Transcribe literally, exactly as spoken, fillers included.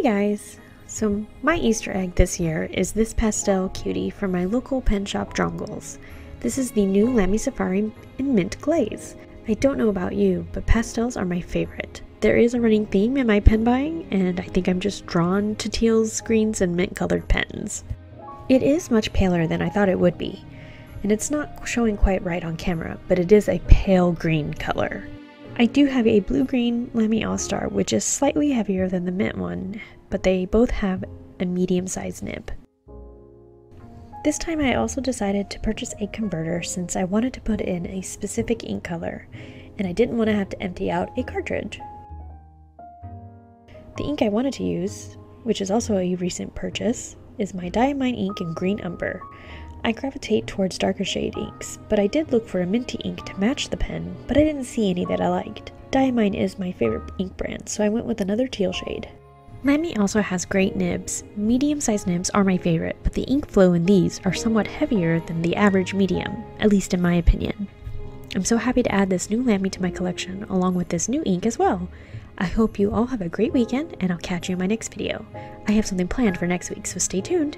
Hey guys! So my Easter egg this year is this pastel cutie from my local pen shop Dromgooles. This is the new Lamy Safari in mint glaze. I don't know about you, but pastels are my favorite. There is a running theme in my pen buying, and I think I'm just drawn to teals, greens, and mint colored pens. It is much paler than I thought it would be, and it's not showing quite right on camera, but it is a pale green color. I do have a blue-green Lamy All-Star, which is slightly heavier than the mint one, but they both have a medium-sized nib. This time I also decided to purchase a converter since I wanted to put in a specific ink color, and I didn't want to have to empty out a cartridge. The ink I wanted to use, which is also a recent purchase, is my Diamine Ink in Green Umber. I gravitate towards darker shade inks, but I did look for a minty ink to match the pen, but I didn't see any that I liked. Diamine is my favorite ink brand, so I went with another teal shade. Lamy also has great nibs. Medium-sized nibs are my favorite, but the ink flow in these are somewhat heavier than the average medium, at least in my opinion. I'm so happy to add this new Lamy to my collection, along with this new ink as well. I hope you all have a great weekend, and I'll catch you in my next video. I have something planned for next week, so stay tuned!